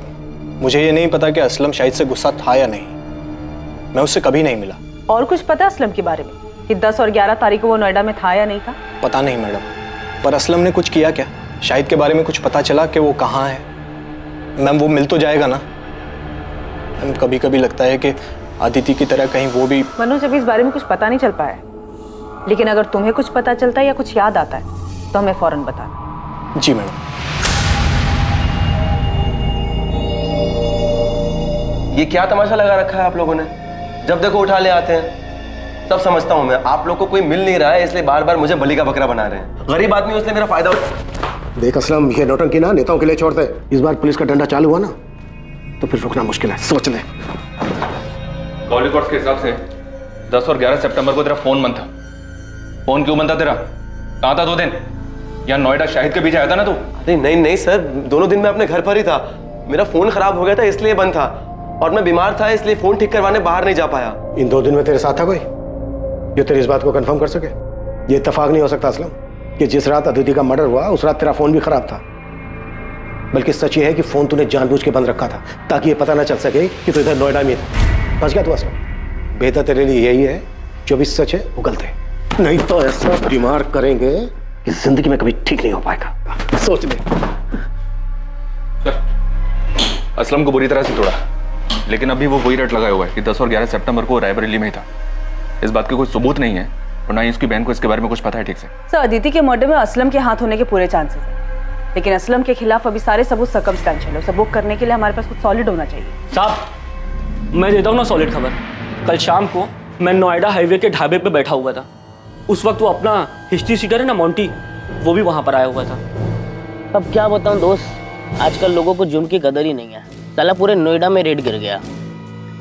मुझे ये नहीं पता कि असलम शाहिद से गुस्सा था या नहीं। मैं उससे कभी नहीं मिला। और कुछ पता असलम के बारे में कि 10 और 11 तारीख को वो नोएडा में था या नहीं था? पता नहीं मैडम, पर असलम ने कुछ किया क्या? शाहिद के बारे में कुछ पता चला कि वो कहाँ है? मैम वो मिल तो जाएगा ना। मैम कभी कभी लगता है कि अदिति की तरह कहीं वो भी। मनोज, अभी इस बारे में कुछ पता नहीं चल पाया, लेकिन अगर तुम्हें कुछ पता चलता है या कुछ याद आता है तो हमें फौरन बताना। जी मैडम। ये क्या तमाशा लगा रखा है आप लोगों ने? जब देखो उठा ले आते हैं। तब समझता हूं मैं, आप लोग को कोई मिल नहीं रहा है इसलिए बार बार मुझे बलि का बकरा बना रहे हैं। गरीब आदमी उसने मेरा फायदा उठा। देख असलम, ये नौटंकी ना नेताओं के लिए छोड़ते। इस बार पुलिस का डंडा चालू हुआ ना तो फिर रुकना मुश्किल है, सोच ले। कॉल रिकॉर्ड्स के हिसाब से 10 और 11 सितंबर को तेरा फोन बंद था। फोन क्यों बंद था तेरा? कहाँ था 2 दिन? या नोएडा शाहिद के बीच आया था ना तू? अरे नहीं नहीं सर, दोनों दिन मैं अपने घर पर ही था। मेरा फोन खराब हो गया था इसलिए बंद था, और मैं बीमार था इसलिए फोन ठीक करवाने बाहर नहीं जा पाया। इन 2 दिन में तेरे साथ था कोई जो तेरी इस बात को कंफर्म कर सके? ये इत्तेफाक नहीं हो सकता असलम कि जिस रात अदिति का मर्डर हुआ उस रात तेरा फोन भी खराब था। बल्कि सच ये है कि फोन तूने जानबूझ के बंद रखा था ताकि ये पता ना चल सके कि तू इधर नोएडा में था। बच गया तू असलम, बेहतर तेरे लिए यही है। जो भी सच है वो गलत है, नहीं तो ऐसा बीमार करेंगे जिंदगी में कभी ठीक नहीं हो पाएगा, सोच ले। सर, असलम को बुरी तरह से तोड़ा, लेकिन अभी वो वही रट लगाया हुआ है कि 10 और 11 सितंबर को रायबरेली में ही था। इस बात के कोई सबूत नहीं है और ना ही उसकी बहन को इसके बारे में कुछ पता है ठीक से। सर, अदिति के मर्डर में असलम के हाथ होने के पूरे चांसेस हैं, लेकिन असलम के खिलाफ अभी सारे सबूत सर्कमस्टेंशियल है। उसे बुक करने के लिए हमारे पास कुछ सॉलिड होना चाहिए। साहब, मैं देता हूँ ना सॉलिड खबर। कल शाम को मैं नोएडा हाईवे के ढाबे पर बैठा हुआ था। उस वक्त वो अपना हिस्ट्री सीटर है ना मोंटी, वो भी वहाँ पर आया हुआ था। अब क्या बताऊँ दोस्त, आजकल लोगों को जुर्म की कदर ही नहीं है। साला पूरे नोएडा में रेड गिर गया,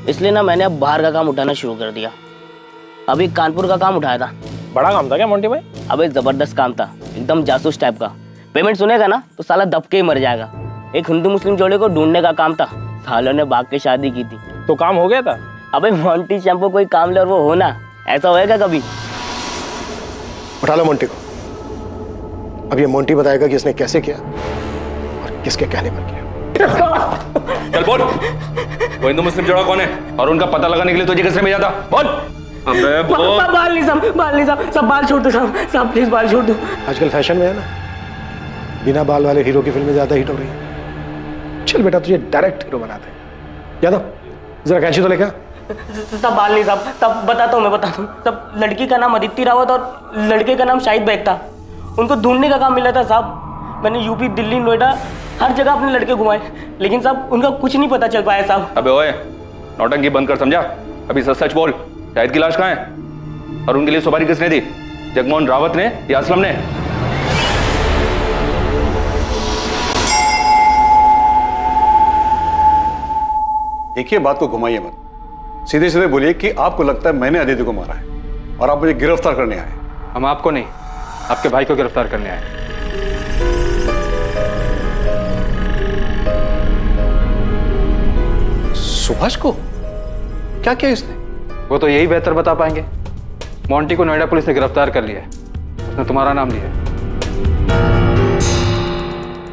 इसलिए ना मैंने अब बाहर का काम उठाना शुरू कर दिया। अभी कानपुर का काम उठाया था। बड़ा काम था क्या मोंटी भाई? अबे ज़बरदस्त काम था, एकदम जासूस टाइप का। पेमेंट सुनेगा ना तो साला दबके ही मर जाएगा। एक हिंदू मुस्लिम जोड़े को ढूंढने का काम था, सालों ने भाग के शादी की थी। तो काम हो गया था? अबे मोंटी शैम्पू कोई काम ले और वो हो ना, ऐसा होएगा कभी? उठा लो मोंटी को। अब ये मोंटी बताएगा कि इसने कैसे किया और किसके कहने पर किया। चल बोल, वो हिंदू मुस्लिम जोड़ा कौन है और उनका पता लगाने के लिए तुझे किसने भेजा था? बोल। बाल नहीं साहब, बाल नहीं साहब, सब बाल छोड़ दो साहब, साहब प्लीज बाल छोड़ दो। आजकल फैशन में है ना, बिना बाल वाले हीरो की फिल्में ज्यादा हिट हो रही है। चल बेटा तुझे डायरेक्ट हीरो बनाते हैं। यादव जरा कैंची तो लेकर। सब बाल नहीं साहब, सब बताता हूँ मैं, बताता हूँ। सब लड़की का नाम अदिति रावत और लड़के का नाम शाहिद बैग था। उनको ढूंढने का काम मिला था साहब। मैंने यूपी, दिल्ली, नोएडा हर जगह अपने लड़के घुमाए, लेकिन साहब उनका कुछ नहीं पता चल पाया साहब। अबे ओए नौटंकी बंद कर, समझा? अभी सच बोल, शाहिद की लाश कहाँ है और उनके लिए सुपारी किसने दी? जगमोहन रावत ने या असलम ने? देखिए बात को घुमाइए मत, सीधे सीधे बोलिए कि आपको लगता है मैंने अदिति को मारा है और आप मुझे गिरफ्तार करने आए। हम आपको नहीं, आपके भाई को गिरफ्तार करने आए। सुभाष को क्या किया इसने? वो तो यही बेहतर बता पाएंगे। मोंटी को नोएडा पुलिस ने गिरफ्तार कर लिया है, उसने तुम्हारा नाम लिया है।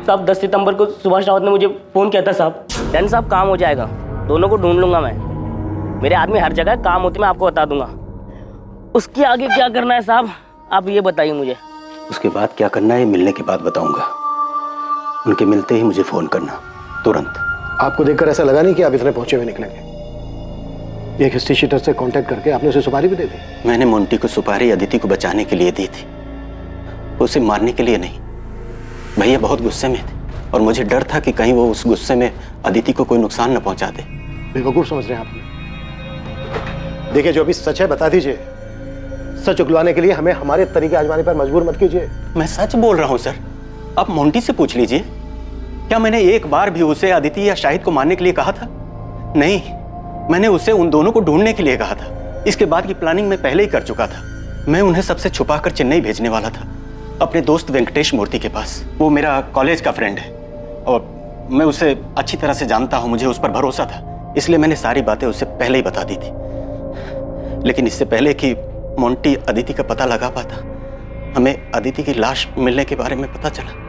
साहब 10 सितंबर को सुभाष रावत ने मुझे फोन किया था साहब। डन साहब, काम हो जाएगा, दोनों को ढूंढ लूंगा मैं, मेरे आदमी हर जगह, काम होते मैं आपको बता दूंगा। उसके आगे क्या करना है साहब आप ये बताइए मुझे। उसके बाद क्या करना है मिलने के बाद बताऊंगा। उनके मिलते ही मुझे फोन करना तुरंत। आपको देखकर ऐसा लगा नहीं कि आप इतने पहुंचे हुए निकलेंगे। एक हिस्ट्री शीटर से कांटेक्ट करके आपने उसे सुपारी भी दे दी। मैंने मोंटी को सुपारी अदिति को बचाने के लिए दी थी, उसे मारने के लिए नहीं। भैया बहुत गुस्से में थे और मुझे डर था कि कहीं वो उस गुस्से में अदिति को कोई नुकसान न पहुंचा दे। बेवकूफ समझ रहे हैं आपने। देखिए जो भी सच है बता दीजिए, सच उगलवाने के लिए हमें हमारे तरीके आजमाने पर मजबूर मत कीजिए। मैं सच बोल रहा हूं सर, आप मोंटी से पूछ लीजिए। क्या मैंने एक बार भी उसे अदिति या शाहिद को मारने के लिए कहा था? नहीं, मैंने उसे उन दोनों को ढूंढने के लिए कहा था। इसके बाद की प्लानिंग मैं पहले ही कर चुका था। मैं उन्हें सबसे छुपा कर चेन्नई भेजने वाला था, अपने दोस्त वेंकटेश मूर्ति के पास। वो मेरा कॉलेज का फ्रेंड है और मैं उसे अच्छी तरह से जानता हूँ, मुझे उस पर भरोसा था, इसलिए मैंने सारी बातें उसे पहले ही बता दी थी। लेकिन इससे पहले कि मोंटी अदिति का पता लगा पाता, हमें अदिति की लाश मिलने के बारे में पता चला।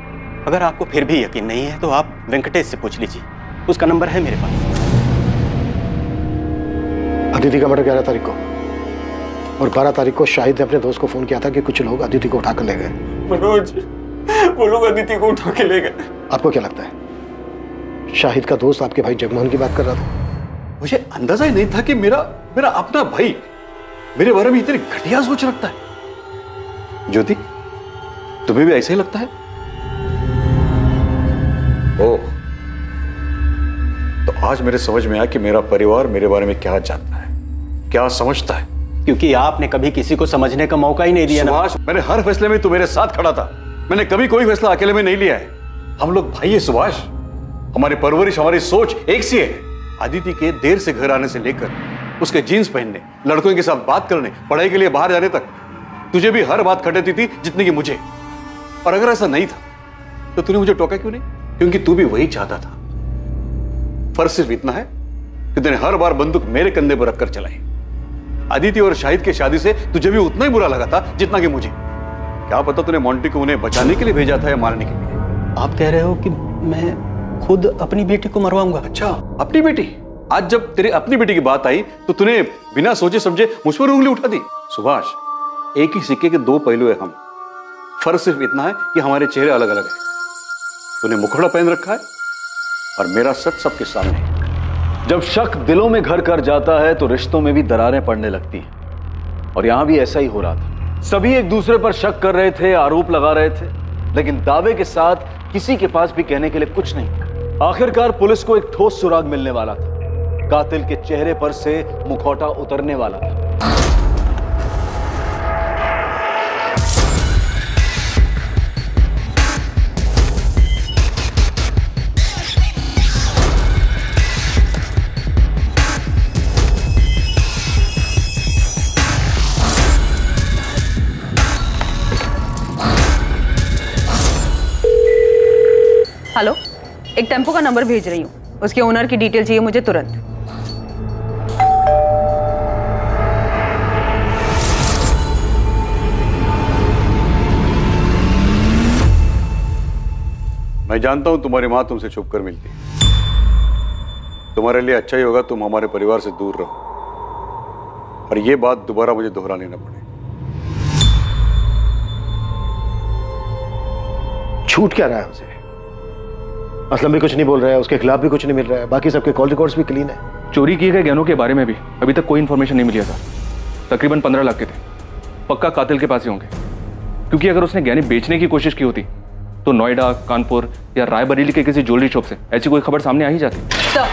अगर आपको फिर भी यकीन नहीं है तो आप वेंकटेश से पूछ लीजिए, उसका नंबर है मेरे पास। अदिति का मर्डर 11 तारीख को और 12 तारीख को शाहिद ने अपने दोस्त को फोन किया था कि कुछ लोग अदिति को उठाकर ले गए। मनोज, वो लोग अदिति को उठा के ले गए। आपको क्या लगता है शाहिद का दोस्त आपके भाई जगमोहन की बात कर रहा था? मुझे अंदाजा ही नहीं था कि मेरा अपना भाई मेरे बारे में इतनी घटिया सोच रखता है। ज्योति तुम्हें भी ऐसा ही लगता है? ओह, तो आज मेरे समझ में आया कि मेरा परिवार मेरे बारे में क्या जानता है, क्या समझता है, क्योंकि आपने कभी किसी को समझने का मौका ही नहीं दिया ना। मैंने हर फैसले में तू मेरे साथ खड़ा था, मैंने कभी कोई फैसला अकेले में नहीं लिया है। हम लोग भाई है सुभाष, हमारी परवरिश, हमारी सोच एक सी है। अदिति के देर से घर आने से लेकर उसके जीन्स पहनने, लड़कों के साथ बात करने, पढ़ाई के लिए बाहर जाने तक तुझे भी हर बात खटती थी जितनी कि मुझे। और अगर ऐसा नहीं था तो तूने मुझे टोका क्यों नहीं? क्योंकि तू भी वही चाहता था। फर्क सिर्फ इतना है कि तूने हर बार बंदूक मेरे कंधे पर रखकर चलाई। अदिति और शाहिद की शादी से तुझे भी उतना ही बुरा लगा था जितना कि मुझे। क्या पता तूने मोंटी को उन्हें बचाने के लिए भेजा था या मारने के लिए। आप कह रहे हो कि मैं खुद अपनी बेटी को मरवाऊंगा? अच्छा, अपनी बेटी? आज जब तेरी अपनी बेटी की बात आई तो तूने बिना सोचे समझे मुझ पर उंगली उठा दी। सुभाष, एक ही सिक्के के दो पहलू है हम। फर्क सिर्फ इतना है कि हमारे चेहरे अलग अलग है। तूने मुखड़ा पहन रखा है और मेरा सच सबके सामने है। जब शक दिलों में घर कर जाता है तो रिश्तों में भी दरारें पड़ने लगती हैं और यहां भी ऐसा ही हो रहा था। सभी एक दूसरे पर शक कर रहे थे, आरोप लगा रहे थे, लेकिन दावे के साथ किसी के पास भी कहने के लिए कुछ नहीं। आखिरकार पुलिस को एक ठोस सुराग मिलने वाला था। कातिल के चेहरे पर से मुखौटा उतरने वाला था। हेलो, एक टेम्पो का नंबर भेज रही हूँ, उसके ओनर की डिटेल चाहिए मुझे तुरंत। मैं जानता हूँ तुम्हारी माँ तुमसे छुपकर मिलती है। तुम्हारे लिए अच्छा ही होगा तुम हमारे परिवार से दूर रहो। और ये बात दोबारा मुझे दोहरानी ना पड़े। छूट क्या रहा है उसे? असलम भी कुछ नहीं बोल रहा है, उसके खिलाफ भी कुछ नहीं मिल रहा है, बाकी सबके कॉल रिकॉर्ड्स भी क्लीन है। चोरी किए गए गहनों के बारे में भी अभी तक कोई इन्फॉर्मेशन नहीं मिली है सर। तकरीबन 15 लाख के थे, पक्का कातिल के पास ही होंगे, क्योंकि अगर उसने गहने बेचने की कोशिश की होती तो नोएडा, कानपुर या राय बरेली के किसी ज्वेलरी शॉप से ऐसी कोई खबर सामने आ ही जाती। सर,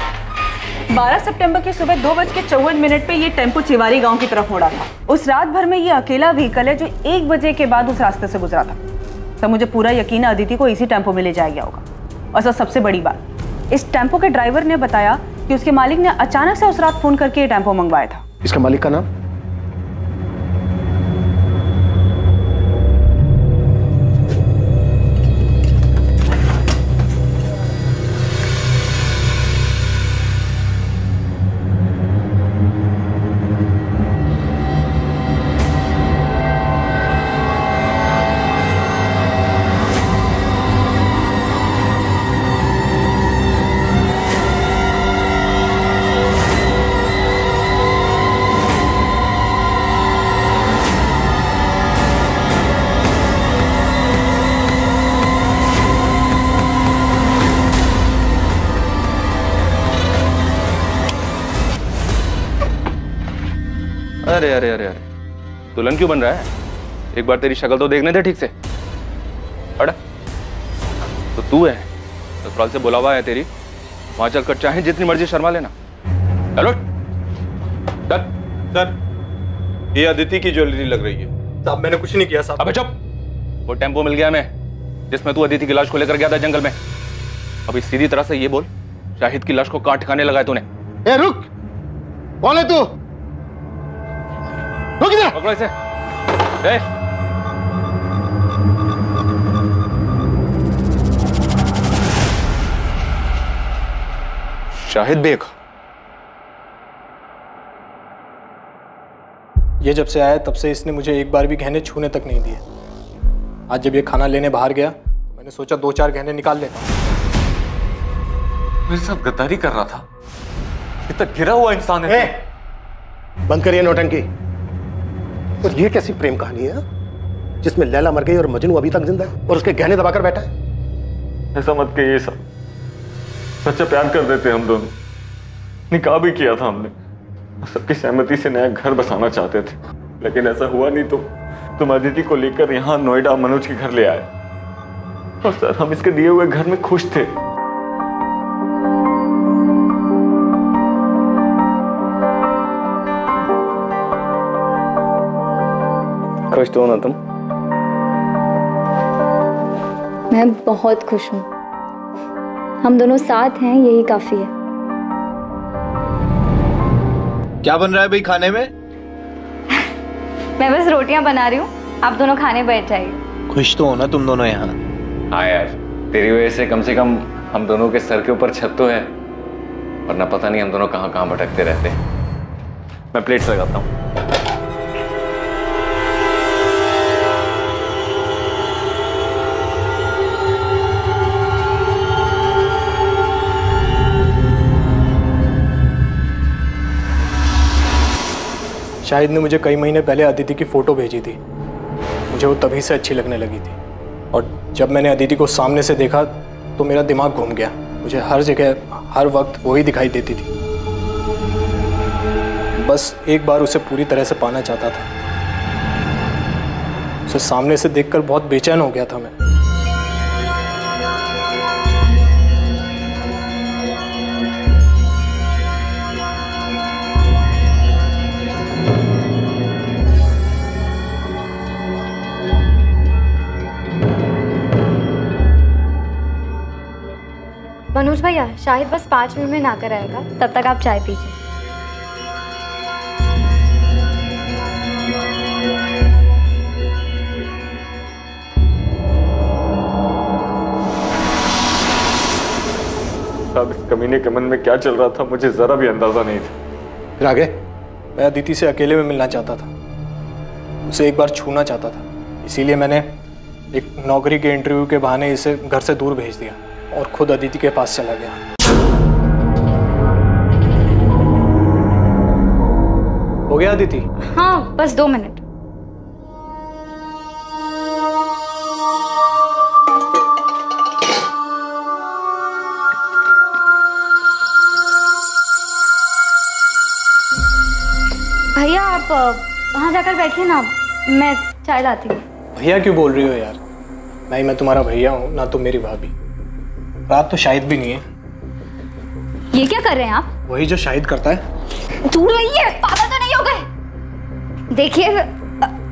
12 सितंबर की सुबह 2:54 पे ये टेम्पो चिवारी गाँव की तरफ मुड़ा था। उस रात भर में ये अकेला व्हीकल है जो 1 बजे के बाद उस रास्ते से गुजरा था। सर, मुझे पूरा यकीन है अदिति को इसी टेम्पो में ले जाया गया होगा। और सर, सबसे बड़ी बात, इस टेम्पो के ड्राइवर ने बताया कि उसके मालिक ने अचानक से उस रात फोन करके ये टेम्पो मंगवाया था। इसका मालिक का नाम? अरे अरे अरे अरे, दुल्हन क्यों बन रहा है? एक बार तेरी शक्ल तो देखने दे ठीक से। अड़ा, तो तू है? ससुराल से बुला हुआ है तेरी, वहां चलकर चाहे जितनी मर्जी शर्मा लेना। Hello sir. सर, ये अदिति की ज्वेलरी लग रही है। साहब, मैंने कुछ नहीं किया साहब। अबे चुप, वो टेम्पो मिल गया हमें जिसमें तू अदिति की लाश को लेकर गया था जंगल में। अभी सीधी तरह से ये बोल, शाहिद की लाश को कहाँ ठिकाने लगाया तूने? रुक, कौन है तू? पकड़ो इसे। शाहिद बेग, ये जब से आया तब से इसने मुझे एक बार भी गहने छूने तक नहीं दिए। आज जब ये खाना लेने बाहर गया तो मैंने सोचा 2-4 गहने निकाल लेता हूं। मेरे साथ गद्दारी कर रहा था, इतना गिरा हुआ इंसान है। बंद करिए नौटंकी। और ये कैसी प्रेम कहानी है जिसमें लैला मर गई और मजनू अभी तक जिंदा है और उसके गहने दबाकर बैठा है? ऐसा मत कहिए सब, सच्चा प्यार कर देते हम दोनों। निकाह भी किया था हमने, सबकी सहमति से नया घर बसाना चाहते थे, लेकिन ऐसा हुआ नहीं तो तुम अदिति को लेकर यहाँ नोएडा मनोज के घर ले आए। और सर, हम इसके दिए हुए घर में खुश थे। खुश तो हो ना तुम? मैं बहुत खुश हूँ। हम दोनों साथ हैं, यही काफी है। क्या बन रहा है भाई खाने में? मैं बस रोटियां बना रही हूँ, आप दोनों खाने बैठ जाइए। खुश तो हो ना तुम दोनों यहाँ? हाँ यार, तेरी वजह से कम हम दोनों के सर के ऊपर छत तो है, वरना पता नहीं हम दोनों कहाँ कहाँ भटकते रहते हैं। मैं प्लेट्स लगाता हूँ। शाहिद ने मुझे कई महीने पहले अदिति की फ़ोटो भेजी थी, मुझे वो तभी से अच्छी लगने लगी थी। और जब मैंने अदिति को सामने से देखा तो मेरा दिमाग घूम गया। मुझे हर जगह हर वक्त वही दिखाई देती थी। बस एक बार उसे पूरी तरह से पाना चाहता था। उसे सामने से देखकर बहुत बेचैन हो गया था मैं। मनोज भैया, शाहिद बस 5 मिनट में ना कर आएगा, तब तक आप चाय पीजिए। साहब, इस कमीने के मन में क्या चल रहा था मुझे जरा भी अंदाजा नहीं था। फिर आगे मैं अदिति से अकेले में मिलना चाहता था, उसे एक बार छूना चाहता था, इसीलिए मैंने एक नौकरी के इंटरव्यू के बहाने इसे घर से दूर भेज दिया और खुद अदिति के पास चला गया। हो गया अदिति? हाँ, बस 2 मिनट। भैया आप वहाँ जाकर बैठिए ना, मैं चाय लाती हूँ। भैया क्यों बोल रही हो यार? नहीं, मैं तुम्हारा भैया हूँ ना तुम मेरी भाभी। आप तो शाहिद भी नहीं है। ये क्या कर रहे हैं आप? वही जो शाहिद करता है। दूर रहिए, पागल तो नहीं हो गए? देखिए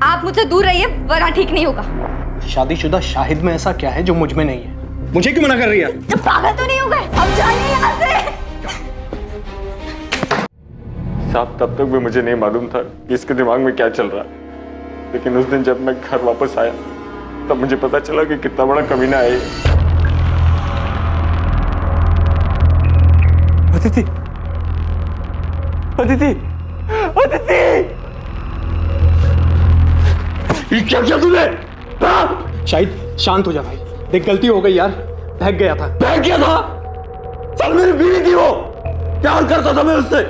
आप मुझसे दूर रहिए वरना ठीक नहीं होगा। शादीशुदा शाहिद में ऐसा क्या है जो मुझ में नहीं है? मुझे क्यों मना कर रही है? पागल तो नहीं हो गए? अब जाइए यहाँ से। साहब तब तक भी मुझे नहीं मालूम था कि इसके दिमाग में क्या चल रहा है, लेकिन उस दिन जब मैं घर वापस आया तब मुझे पता चला कि कितना बड़ा कमीना है। अदिति, अदिति, अदिति! ये क्या किया तूने? शाहिद शांत हो जा भाई, देख गलती हो गई यार, भाग गया था। भाग गया था? चल मेरी बीवी थी वो, प्यार करता था मैं उससे,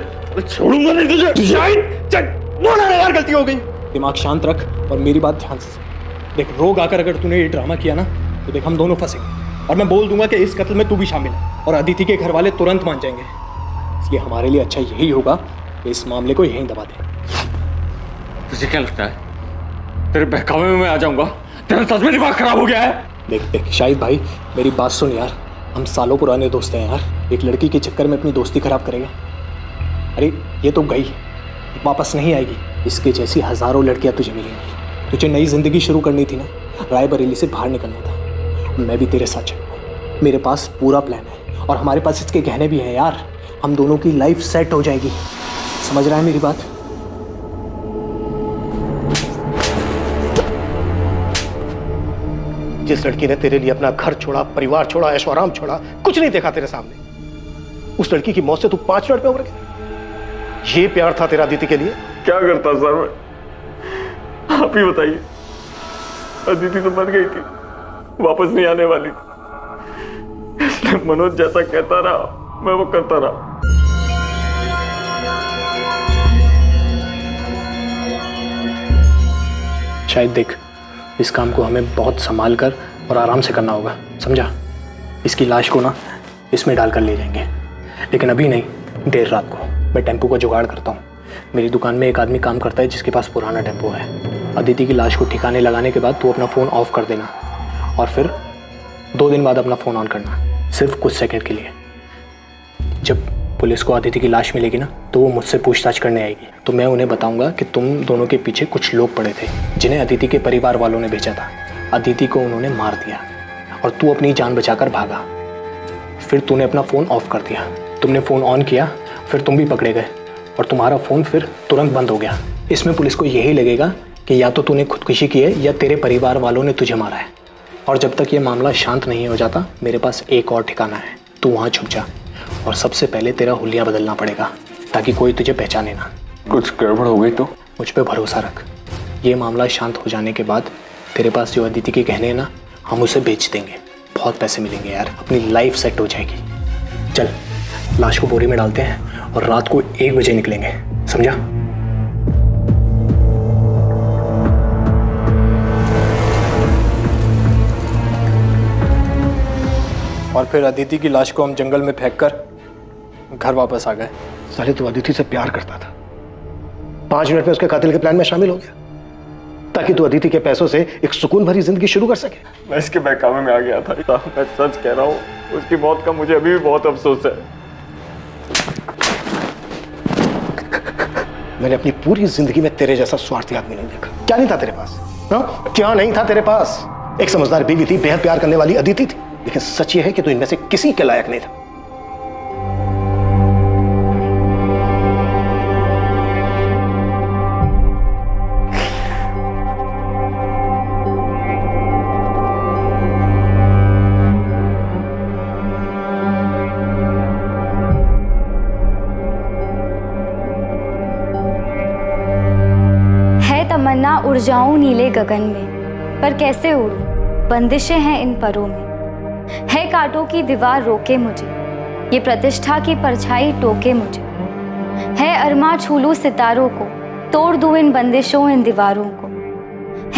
छोड़ूंगा नहीं तुझे। शाहिद बोला ना यार गलती हो गई। दिमाग शांत रख और मेरी बात ध्यान से सुन। देख रोग आकर अगर तूने ये ड्रामा किया ना तो देख हम दोनों फंसेंगे, और मैं बोल दूंगा कि इस कत्ल में तू भी शामिल है, और अदिति के घर वाले तुरंत मान जाएंगे। इसलिए हमारे लिए अच्छा यही होगा कि इस मामले को यहीं दबा दें। तुझे क्या लगता है तेरे बहकावे में मैं आ जाऊंगा? तेरा सच में दिमाग खराब हो गया है। देख देख शाहिद भाई मेरी बात सुन यार, हम सालों पुराने दोस्त हैं यार, एक लड़की के चक्कर में अपनी दोस्ती खराब करेगा? अरे ये तो गई, वापस नहीं आएगी। इसके जैसी हजारों लड़कियाँ तुझे मिलेंगी। तुझे नई जिंदगी शुरू करनी थी ना, राय बरेली से बाहर निकलना था। मैं भी तेरे साथ चलूँगा, मेरे पास पूरा प्लान है और हमारे पास इसके गहने भी हैं यार। हम दोनों की लाइफ सेट हो जाएगी, समझ रहा है मेरी बात? जिस लड़की ने तेरे लिए अपना घर छोड़ा, परिवार छोड़ा, ऐशो आराम छोड़ा, कुछ नहीं देखा तेरे सामने, उस लड़की की मौत से तू 5 मिनट में उबर गया। ये प्यार था तेरा अदिति के लिए? क्या करता सर मैं, आप ही बताइए। अदिति तो मर गई थी, वापस नहीं आने वाली थी, इसलिए मनोज जैसा कहता रहा मैं वो करता रहा। शायद देख इस काम को हमें बहुत संभाल कर और आराम से करना होगा, समझा? इसकी लाश को ना इसमें डालकर ले जाएंगे, लेकिन अभी नहीं, देर रात को। मैं टेम्पो का जुगाड़ करता हूँ, मेरी दुकान में एक आदमी काम करता है जिसके पास पुराना टेम्पो है। अदिति की लाश को ठिकाने लगाने के बाद तू अपना फ़ोन ऑफ कर देना, और फिर 2 दिन बाद अपना फ़ोन ऑन करना, सिर्फ कुछ सेकंड के लिए। जब पुलिस को अदिति की लाश मिलेगी ना तो वो मुझसे पूछताछ करने आएगी, तो मैं उन्हें बताऊंगा कि तुम दोनों के पीछे कुछ लोग पड़े थे जिन्हें अदिति के परिवार वालों ने भेजा था। अदिति को उन्होंने मार दिया और तू अपनी जान बचाकर भागा। फिर तूने अपना फ़ोन ऑफ कर दिया, तुमने फ़ोन ऑन किया, फिर तुम भी पकड़े गए और तुम्हारा फ़ोन फिर तुरंत बंद हो गया। इसमें पुलिस को यही लगेगा कि या तो तूने खुदकुशी की है या तेरे परिवार वालों ने तुझे मारा है। और जब तक ये मामला शांत नहीं हो जाता मेरे पास एक और ठिकाना है, तू वहाँ छुप जा, और सबसे पहले तेरा हुलिया बदलना पड़ेगा ताकि कोई तुझे पहचाने ना। कुछ गड़बड़ हो गई तो? मुझ पे भरोसा रख, ये मामला शांत हो जाने के बाद तेरे पास जो अदिति के गहने हैं ना हम उसे बेच देंगे, बहुत पैसे मिलेंगे यार, अपनी लाइफ सेट हो जाएगी। चल लाश को बोरी में डालते हैं और रात को 1 बजे निकलेंगे, समझा? और फिर अदिति की लाश को हम जंगल में फेंककर घर वापस आ गए। साले तो अदिति से प्यार करता था, 5 मिनट में उसके कातिल के प्लान में शामिल हो गया ताकि तू अदिति के पैसों से एक सुकून भरी जिंदगी शुरू कर सके। मैं इसके बहकावे में आ गया था, मैं सच कह रहा हूँ, उसकी मौत का मुझे अभी भी बहुत अफसोस है। मैंने अपनी पूरी जिंदगी में तेरे जैसा स्वार्थी आदमी नहीं देखा। क्या नहीं था तेरे पास? क्या नहीं था तेरे पास? एक समझदार बीवी थी, बेहद प्यार करने वाली अदिति थी, लेकिन सच ये है कि तू इनमें से किसी के लायक नहीं था। है तमन्ना उड़ जाऊं नीले गगन में, पर कैसे उड़ूं, बंदिशें हैं इन परों में। है कांटों की दीवार रोके मुझे, ये प्रतिष्ठा की परछाई टोके मुझे। है अरमा छूलू सितारों को, तोड़ दूं इन बंदिशों, इन दीवारों को।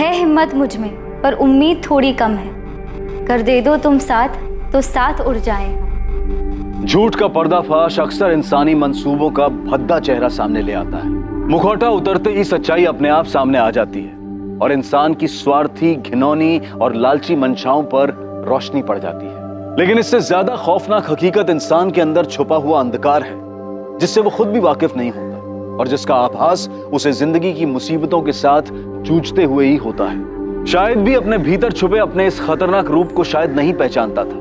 है हिम्मत मुझ में पर उम्मीद थोड़ी कम है, कर दे दो तुम साथ तो साथ उड़ जाए। झूठ का पर्दाफाश अक्सर इंसानी मंसूबों का भद्दा चेहरा सामने ले आता है। मुखौटा उतरते ही सच्चाई अपने आप सामने आ जाती है और इंसान की स्वार्थी, घिनौनी और लालची मंशाओं पर रोशनी पड़ जाती है। लेकिन इससे ज्यादा खौफनाक हकीकत इंसान के अंदर छुपा हुआ अंधकार है, जिससे वो खुद भी वाकिफ नहीं होता और जिसका आभास उसे जिंदगी की मुसीबतों के साथ जूझते हुए ही होता है। शायद भी अपने भीतर छुपे अपने इस खतरनाक रूप को शायद नहीं पहचानता था।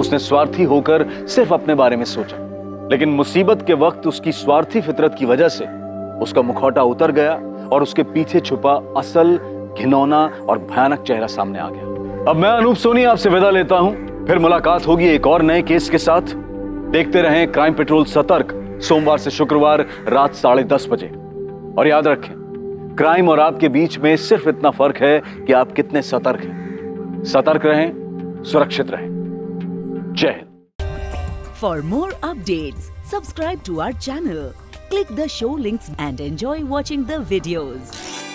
उसने स्वार्थी होकर सिर्फ अपने बारे में सोचा, लेकिन मुसीबत के वक्त उसकी स्वार्थी फितरत की वजह से उसका मुखौटा उतर गया और उसके पीछे छुपा असल, घिनौना और भयानक चेहरा सामने आ गया। अब मैं अनूप सोनी आपसे विदा लेता हूं। फिर मुलाकात होगी एक और नए केस के साथ। देखते रहें क्राइम पेट्रोल सतर्क, सोमवार से शुक्रवार रात 10:30 बजे। और याद रखें, क्राइम और आपके बीच में सिर्फ इतना फर्क है कि आप कितने सतर्क हैं। सतर्क रहें, सुरक्षित रहें। जय Hind. For more updates subscribe to our channel, click the show links and enjoy watching the videos.